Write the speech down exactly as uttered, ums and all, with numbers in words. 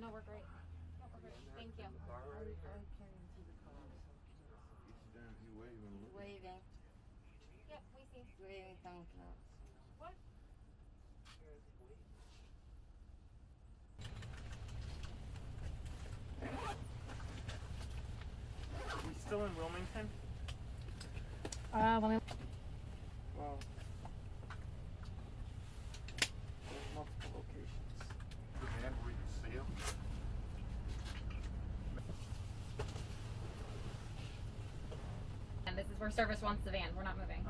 No, we're great. No, we're great. Thank you. I can't even see the cars. He's down. He's waving. He's waving. Yep, we see. He's waving. Thank you. What? Are we still in Wilmington? Uh, well, wow. There's multiple locations. Demand where you can see them. And this is where service wants the van. We're not moving.